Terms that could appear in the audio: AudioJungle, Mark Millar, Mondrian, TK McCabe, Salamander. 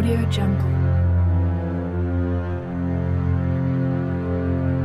AudioJungle.